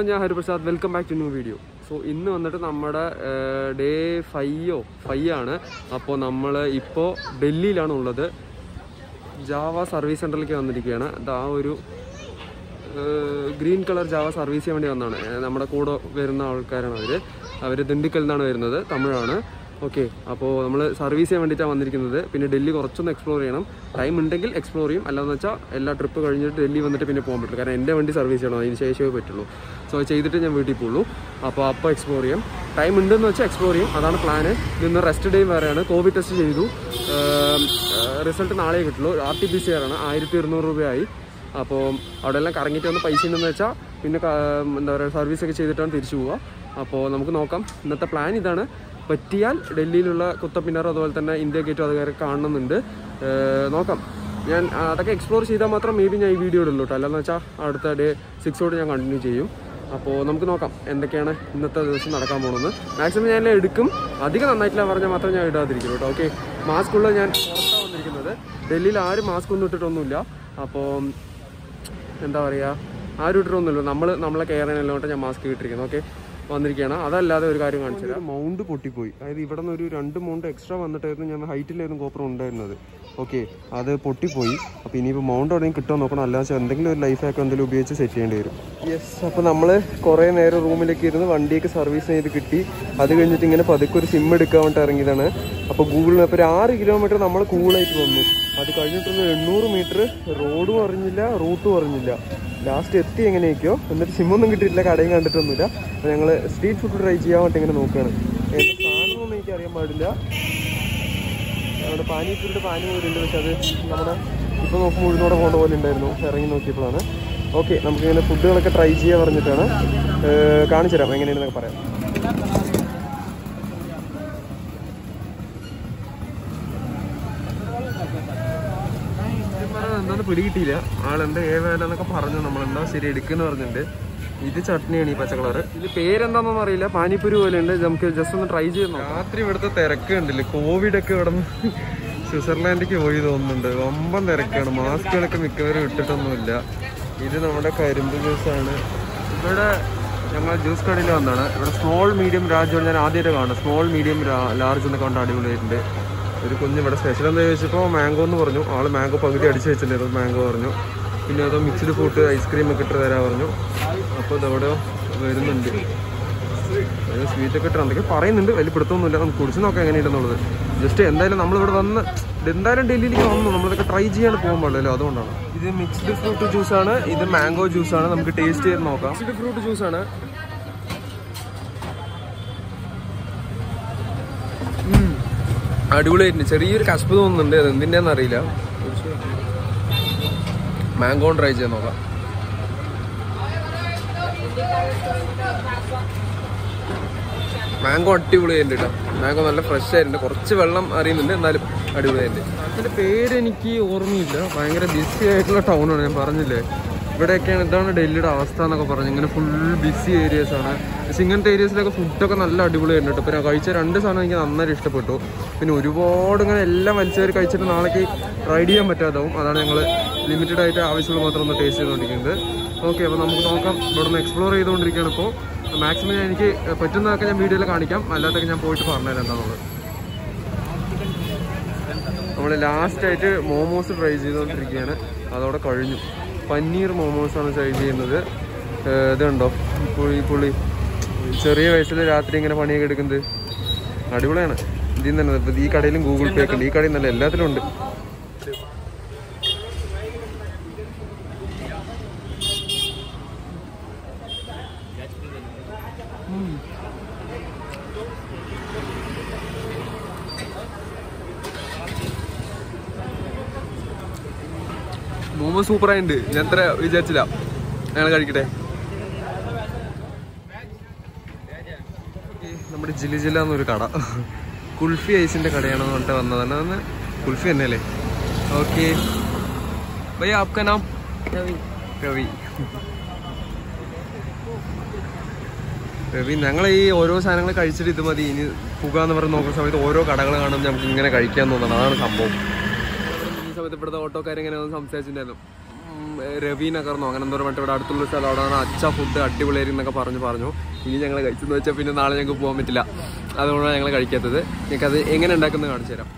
അപ്പോൾ ഞാൻ Hariprasad welcome back to new video. So ഇന്ന് വന്നിട്ട് നമ്മുടെ ഡേ 5 ആണ്. അപ്പോൾ നമ്മൾ ഇപ്പോൾ ഡൽഹിയിലാണ് ഉള്ളത്. ജാവ സർവീസ് സെൻ്ററിലേക്ക് വന്നിരിക്കുകയാണ്. അത് ആ ഒരു ഗ്രീൻ കളർ ജാവ സർവീസ് ചെയ്യാൻ വേണ്ടി വന്നതാണ്. നമ്മുടെ കൂടെ വരുന്ന ആൾക്കാരാണ് അവർ ദിണ്ടിക്കൽ നിന്നാണ് വരുന്നത്, തമിഴാണ്. ഓക്കെ, അപ്പോൾ നമ്മൾ സർവീസ് ചെയ്യാൻ വേണ്ടിയിട്ടാണ് വന്നിരിക്കുന്നത്. പിന്നെ ഡൽഹി കുറച്ചൊന്ന് എക്സ്പ്ലോർ ചെയ്യണം, ടൈം ഉണ്ടെങ്കിൽ എക്സ്പ്ലോർ ചെയ്യും. അല്ലാന്ന് വെച്ചാൽ എല്ലാ ട്രിപ്പ് കഴിഞ്ഞിട്ട് ഡൽഹി വന്നിട്ട് പിന്നെ പോകാൻ പറ്റുള്ളൂ, കാരണം എൻ്റെ വണ്ടി സർവീസ് ചെയ്യണം, അതിന് ശേഷമേ പറ്റുള്ളൂ. സോ അത് ചെയ്തിട്ട് ഞാൻ വീട്ടിൽ പോകുള്ളൂ. അപ്പോൾ എക്സ്പ്ലോർ ചെയ്യാം, ടൈം ഉണ്ടെന്ന് വെച്ചാൽ എക്സ്പ്ലോർ ചെയ്യും, അതാണ് പ്ലാന്. ഇന്ന് റെസ്റ്റ് ഡേയും വേറെയാണ്. കോവിഡ് ടെസ്റ്റ് ചെയ്തു, റിസൾട്ട് നാളെ കിട്ടുള്ളൂ. RT-PCR ആണ്, 1200 രൂപയായി. അപ്പോൾ അവിടെ എല്ലാം കറങ്ങിയിട്ട് വന്ന് പൈസ ഉണ്ടെന്ന് വെച്ചാൽ പിന്നെ എന്താ പറയുക, സർവീസൊക്കെ ചെയ്തിട്ടാണ് തിരിച്ചു പോവുക. അപ്പോൾ നമുക്ക് നോക്കാം, ഇന്നത്തെ പ്ലാൻ ഇതാണ്. പറ്റിയാൽ ഡൽഹിയിലുള്ള കുത്തബ്മിനാറും അതുപോലെ തന്നെ ഇന്ത്യ ഗേറ്റും അതുകാരെ കാണുന്നുണ്ട്. നോക്കാം, ഞാൻ അതൊക്കെ എക്സ്പ്ലോർ ചെയ്താൽ മാത്രം മേ ബി ഞാൻ ഈ വീഡിയോ ഇടുള്ളൂ കേട്ടോ. അല്ലാന്ന് വെച്ചാൽ അടുത്ത ഡേ 6 ഞാൻ കണ്ടിന്യൂ ചെയ്യും. അപ്പോൾ നമുക്ക് നോക്കാം എന്തൊക്കെയാണ് ഇന്നത്തെ ദിവസം നടക്കാൻ പോകുന്നത്. മാക്സിമം ഞാൻ എല്ലാം എടുക്കും, അധികം നന്നായിട്ടില്ല പറഞ്ഞാൽ മാത്രം ഞാൻ ഇടാതിരിക്കും കേട്ടോ. ഓക്കെ, മാസ്ക് ഉള്ളത് ഞാൻ പുറത്താണ് വന്നിരിക്കുന്നത്. ഡൽഹിയിൽ ആരും മാസ്ക് ഒന്നും ഇട്ടിട്ടൊന്നുമില്ല. അപ്പോൾ എന്താ പറയുക, ആരും ഇട്ടിട്ടൊന്നുമില്ല. നമ്മളെ കെയർ ചെയ്യാനല്ലോട്ട് ഞാൻ മാസ്ക് ഇട്ടിരിക്കുന്നത്. ഓക്കെ, വന്നിരിക്കുകയാണ്. അതല്ലാതെ ഒരു കാര്യം കാണിച്ചില്ല, മൗണ്ട് പൊട്ടിപ്പോയി. അതായത് ഇവിടെ നിന്ന് ഒരു 2 മൗണ്ട് എക്സ്ട്രാ വന്നിട്ടായിരുന്നു. ഞാൻ ഹൈറ്റിലായിരുന്നു ഗോപ്രോ ഉണ്ടായിരുന്നത്. ഓക്കെ, അത് പൊട്ടിപ്പോയി. അപ്പോൾ ഇനിയിപ്പോൾ മൗണ്ട് എവിടെയും കിട്ടാൻ നോക്കണം, അല്ലാതെ എന്തെങ്കിലും ഒരു ലൈഫ് ഹാക്ക് എന്തെങ്കിലും ഉപയോഗിച്ച് സെറ്റ് ചെയ്യേണ്ടി വരും. യെസ്, അപ്പോൾ നമ്മൾ കുറേ നേരം റൂമിലേക്ക് ഇരുന്ന് വണ്ടിയൊക്കെ സർവീസ് ചെയ്ത് കിട്ടി. അത് കഴിഞ്ഞിട്ട് ഇങ്ങനെ പതുക്കെ ഒരു സിം എടുക്കാൻ വേണ്ടി ഇറങ്ങിയതാണ്. അപ്പോൾ ഗൂഗിൾ മാപ്പ് ഒരു 6 കിലോമീറ്റർ നമ്മൾ കൂളായിട്ട് വന്നു. അത് കഴിഞ്ഞിട്ടൊരു 800 മീറ്റർ റോഡും അറിഞ്ഞില്ല, റൂട്ടും അറിഞ്ഞില്ല. ലാസ്റ്റ് എത്തി എങ്ങനെയൊക്കെയോ. എന്നിട്ട് സിമ്മൊന്നും കിട്ടിയിട്ടില്ല, കടയും കണ്ടിട്ടൊന്നുമില്ല. അപ്പോൾ ഞങ്ങൾ സ്ട്രീറ്റ് ഫുഡ് ട്രൈ ചെയ്യാൻ വേണ്ടി ഇങ്ങനെ നോക്കുകയാണ്. സാധനമൊന്നും എനിക്ക് അറിയാൻ പാടില്ല. അവിടെ പാനിപ്പൂരിൻ്റെ പാനി പോലുണ്ട്, പക്ഷെ അത് നമ്മുടെ ഇപ്പോൾ നോക്കുമ്പോൾ ഉഴുന്നോടെ പോകേണ്ട പോലെ ഉണ്ടായിരുന്നു ഇറങ്ങി നോക്കിയപ്പോഴാണ്. ഓക്കെ, നമുക്കിങ്ങനെ ഫുഡുകളൊക്കെ ട്രൈ ചെയ്യാൻ പറഞ്ഞിട്ടാണ്. കാണിച്ചു തരാം എങ്ങനെയാണെന്നൊക്കെ പറയാം. എന്താണ് പിടികിട്ടിയില്ല, ആളെന്താ ഏവേലെന്നൊക്കെ പറഞ്ഞു. നമ്മളെന്താ ശരി എടുക്കുന്നു പറഞ്ഞിട്ടുണ്ട്. ഇത് ചട്നിയാണ്, ഈ പച്ചക്കളറ്. ഇത് പേരെന്താണെന്നൊന്നും അറിയില്ല, പാനിപ്പൂരി പോലെ ഉണ്ട്. നമുക്ക് ജസ്റ്റ് ഒന്ന് ട്രൈ ചെയ്ത് രാത്രി ഇവിടുത്തെ തിരക്ക് ഉണ്ടല്ലേ, കോവിഡൊക്കെ ഇവിടെ നിന്ന് സ്വിറ്റ്സർലാൻഡിലേക്ക് പോയി തോന്നുന്നുണ്ട്. വമ്പൻ തിരക്കാണ്, മാസ്കുകളൊക്കെ മിക്കവരും ഇട്ടിട്ടൊന്നുമില്ല. ഇത് നമ്മുടെ കരിമ്പ് ജ്യൂസാണ്. ഇവിടെ ഞങ്ങൾ ജ്യൂസ് കടയിൽ വന്നതാണ്. ഇവിടെ സ്മോൾ മീഡിയം ലാർജ് ഞാൻ ആദ്യമായിട്ട് കാണുന്നത്. സ്മോൾ മീഡിയം ലാർജ് എന്നൊക്കെ കൊണ്ട് അടിപൊളിയായിട്ടുണ്ട്. ഒരു കുഞ്ഞിവിടെ സ്പെഷ്യൽ എന്താ ചോദിച്ചപ്പോൾ മാംഗോ എന്ന് പറഞ്ഞു. ആൾ മാംഗോ പകുതി അടിച്ച് വെച്ചിട്ടുണ്ടായിരുന്നു, മാംഗോ പറഞ്ഞു. പിന്നെ അതോ മിക്സ്ഡ് ഫ്രൂട്ട് ഐസ്ക്രീം ഒക്കെ ഇട്ട് തരാൻ പറഞ്ഞു. അപ്പോൾ അതവിടെ വരുന്നുണ്ട്, അതായത് സ്വീറ്റൊക്കെ ഇട്ട് എന്തൊക്കെ പറയുന്നുണ്ട്. വലിയ പിടുത്തമൊന്നുമില്ല, നമുക്ക് കുടിച്ച് നോക്കാം എങ്ങനെയുണ്ടെന്നുള്ളത്. ജസ്റ്റ് എന്തായാലും നമ്മളിവിടെ വന്ന് എന്തായാലും ഡൽഹിയിലേക്ക് വന്നു, നമ്മളിതൊക്കെ ട്രൈ ചെയ്യാണ്ട് പോകാൻ പാടില്ലല്ലോ, അതുകൊണ്ടാണ്. ഇത് മിക്സ്ഡ് ഫ്രൂട്ട് ജ്യൂസാണ്, ഇത് മാംഗോ ജ്യൂസാണ്. നമുക്ക് ടേസ്റ്റ് ചെയ്ത് നോക്കാം. മിക്സ്ഡ് ഫ്രൂട്ട് ജ്യൂസാണ്. അടിപൊളിയായിട്ടുണ്ട്. ചെറിയൊരു കഷ്പ തോന്നുന്നുണ്ട്, അത് എന്തിൻ്റെയാണെന്ന് അറിയില്ല. മാംഗോൺ ട്രൈ ചെയ്യാൻ നോക്കാം. മാംഗോ അടിപൊളിയായിട്ടുണ്ട് കേട്ടോ. മാംഗോ നല്ല ഫ്രഷ് ആയിട്ടുണ്ട്, കുറച്ച് വെള്ളം അറിയുന്നുണ്ട്, എന്നാലും അടിപൊളിയായിട്ട്. അതിൻ്റെ പേരെനിക്ക് ഓർമ്മയില്ല. ഭയങ്കര ബിസി ആയിട്ടുള്ള ടൗണാണ്, ഞാൻ പറഞ്ഞില്ലേ. ഇവിടെയൊക്കെയാണ് ഇതാണ് ഡൽഹിയുടെ അവസ്ഥ എന്നൊക്കെ പറഞ്ഞു. ഇങ്ങനെ ഫുൾ ബിസി ഏരിയാസാണ്. പക്ഷേ ഇങ്ങനത്തെ ഏരിയാസിലൊക്കെ ഫുഡൊക്കെ നല്ല അടിപൊളിയായിട്ടുണ്ട്. ഇപ്പോൾ ഞാൻ കഴിച്ച 2 സാധനം എനിക്ക് നന്നായിട്ട് ഇഷ്ടപ്പെട്ടു. പിന്നെ ഒരുപാട് ഇങ്ങനെ എല്ലാം വലിച്ചേർ കഴിച്ചിട്ട് നാളേക്ക് റൈഡ് ചെയ്യാൻ പറ്റാതാവും. അതാണ് ഞങ്ങൾ ലിമിറ്റഡ് ആയിട്ട് ആവശ്യമുള്ള മാത്രം ഒന്ന് ടേസ്റ്റ് ചെയ്തുകൊണ്ടിരിക്കുന്നത്. ഓക്കെ, അപ്പോൾ നമുക്ക് നോക്കാം. ഇവിടെ ഒന്ന് എക്സ്പ്ലോർ ചെയ്തുകൊണ്ടിരിക്കുകയാണ് ഇപ്പോൾ. മാക്സിമം എനിക്ക് പറ്റുന്നതൊക്കെ ഞാൻ വീഡിയോയിൽ കാണിക്കാം, അല്ലാത്തൊക്കെ ഞാൻ പോയിട്ട് പറഞ്ഞുതരാം എന്താണെന്നുള്ളത്. നമ്മൾ ലാസ്റ്റായിട്ട് മോമോസ് ട്രൈ ചെയ്തുകൊണ്ടിരിക്കുകയാണ്, അതോടെ കഴിഞ്ഞു. പനീർ മോമോസാണ് ട്രൈ ചെയ്യുന്നത്. ഇതുണ്ടോ പുളി, ചെറിയ വയസ്സിൽ രാത്രി ഇങ്ങനെ പണിയൊക്കെ എടുക്കുന്നത് അടിപൊളിയാണ്. ഇതിൽ തന്നെ ഇപ്പം ഈ കടയിലും ഗൂഗിൾ പേ ഒക്കെ ഉണ്ട്, ഈ കടയിൽ നല്ല എല്ലാത്തിലും ഉണ്ട്. മോമോ സൂപ്പറായിട്ടുണ്ട്, ഞാൻ അത്ര വിചാരിച്ചില്ല. ഞങ്ങൾ കഴിക്കട്ടെ. നമ്മുടെ ജില്ലി ജില്ല എന്നൊരു കട, കുൽഫി ഐസിൻ്റെ കടയാണെന്ന് പറഞ്ഞിട്ട് വന്നതാണ്. അന്ന് കുൽഫി തന്നെ അല്ലേ. ഓക്കെ, ഭയ്യ ആപ്കാ നാം? രവി. രവി രവി ഞങ്ങൾ ഈ ഓരോ സാധനങ്ങൾ കഴിച്ചിട്ട് ഇത് മതി ഇനി പുകയെന്ന് പറഞ്ഞ് നോക്കുന്ന സമയത്ത് ഓരോ കടകൾ കാണുമ്പോൾ നമുക്ക് ഇങ്ങനെ കഴിക്കാൻ തോന്നുന്നത്, അതാണ് സംഭവം. ഇവിടുത്തെ ഓട്ടോക്കാരെങ്ങനെ സംസാരിച്ചിട്ടുണ്ടായിരുന്നു, രവീനഗർന്നോ അങ്ങനെ എന്തോ പറഞ്ഞിട്ട് ഇവിടെ അടുത്തുള്ള സ്ഥലം, അവിടെ നിന്ന് അച്ഛ ഫുഡ് അടിപൊളിയായി എന്നൊക്കെ പറഞ്ഞു. ഇനി ഞങ്ങൾ കഴിച്ചെന്ന് വെച്ചാൽ പിന്നെ നാളെ ഞങ്ങൾക്ക് പോകാൻ പറ്റില്ല, അതുകൊണ്ടാണ് ഞങ്ങൾ കഴിക്കാത്തത്. ഞങ്ങൾക്കത് എങ്ങനെ ഉണ്ടാക്കുന്നത് കാണിച്ചു തരാം.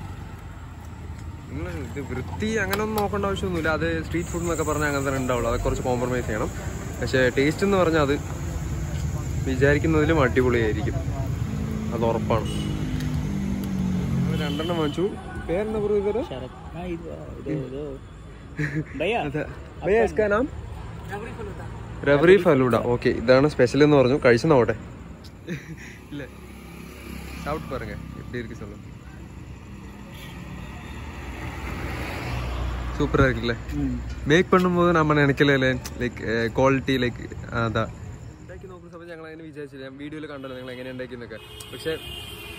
നിങ്ങൾ ഇത് വൃത്തി അങ്ങനെ ഒന്നും നോക്കേണ്ട ആവശ്യമൊന്നുമില്ല. അത് സ്ട്രീറ്റ് ഫുഡ് എന്നൊക്കെ പറഞ്ഞാൽ അങ്ങനെ തന്നെ ഉണ്ടാവുള്ളൂ, അത് കുറച്ച് കോംപ്രമൈസ് ചെയ്യണം. പക്ഷേ ടേസ്റ്റ് എന്ന് പറഞ്ഞാൽ അത് വിചാരിക്കുന്നതിലും അടിപൊളിയായിരിക്കും, അത് ഉറപ്പാണ്. രണ്ടെണ്ണം വാങ്ങിച്ചു. പേരെന്താ പറയുക? റബറി ഫലൂഡ. ഓക്കെ, ഇതാണ് സ്പെഷ്യൽ എന്ന് പറഞ്ഞു. കഴിച്ചു നോക്കട്ടെ. ഇല്ല ഷൗട്ട് പറഞ്ഞേ എപ്പിരിക്കും. சூப்பரா இருக்குல. மேக் பண்ணும்போது நம்ம நினைக்கல லைக் குவாலிட்டி லைக் அத இந்தக்கி நோக்குற சமயம் நான் என்ன விசாரிச்சேன். நான் வீடியோல கண்டல நீங்க எങ്ങനെ ഉണ്ടാക്കിയെന്നൊക്കെ. പക്ഷേ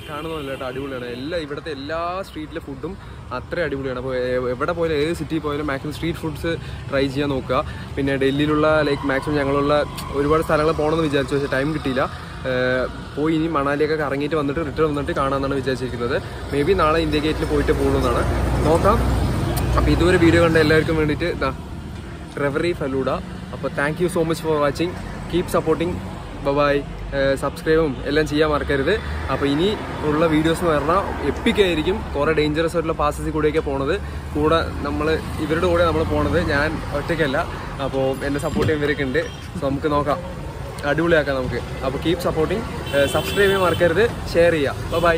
കാണുന്നില്ലട്ടോ, അടിപൊളിയാണ്. എല്ലാ ഇവിടുത്തെ എല്ലാ സ്ട്രീറ്റിലെ ഫുഡും അത്ര അടിപൊളിയാണ്. അപ്പോൾ എവിടെ പോയാലും ഏത് സിറ്റി പോയാലും മാക്സിമം സ്ട്രീറ്റ് ഫുഡ്സ് ട്രൈ ചെയ്യാൻ നോക്കുക. പിന്നെ ഡൽഹിയിലുള്ള ലൈക്ക് മാക്സിമം ഞങ്ങളുള്ള ഒരുപാട് സ്ഥലങ്ങൾ പോകണമെന്ന് വിചാരിച്ചു, പക്ഷേ ടൈം കിട്ടിയില്ല. പോയി ഇനി മണാലിയൊക്കെ കറങ്ങിയിട്ട് വന്നിട്ട് റിട്ടേൺ വന്നിട്ട് കാണാമെന്നാണ് വിചാരിച്ചിരിക്കുന്നത്. മേ ബി നാളെ ഇന്ത്യ ഗേറ്റിൽ പോയിട്ട് പോകുന്നതാണ്, നോക്കാം. അപ്പോൾ ഇതുവരെ വീഡിയോ കണ്ട എല്ലാവർക്കും വേണ്ടിയിട്ട് ഇതാ റെവറി ഫലൂഡ. അപ്പോൾ thank you so much for watching, keep supporting, bye. സബ്സ്ക്രൈബും എല്ലാം ചെയ്യാൻ മറക്കരുത്. അപ്പോൾ ഇനി ഉള്ള വീഡിയോസ് എന്ന് പറഞ്ഞാൽ എപ്പിക്കായിരിക്കും. കുറേ ഡേഞ്ചറസ് ആയിട്ടുള്ള പാസസിൽ കൂടെയൊക്കെ പോണത്, കൂടെ നമ്മൾ ഇവരുടെ കൂടെ നമ്മൾ പോണത്. ഞാൻ ഒറ്റയ്ക്കല്ല, അപ്പോൾ എന്നെ സപ്പോർട്ട് ചെയ്യാൻ ഇവരൊക്കെ ഉണ്ട്. സോ നമുക്ക് നോക്കാം, അടിപൊളിയാക്കാം നമുക്ക്. അപ്പോൾ കീപ് സപ്പോർട്ടിങ്, സബ്സ്ക്രൈബ് ചെയ്യാൻ മറക്കരുത്, ഷെയർ ചെയ്യുക. ബൈ.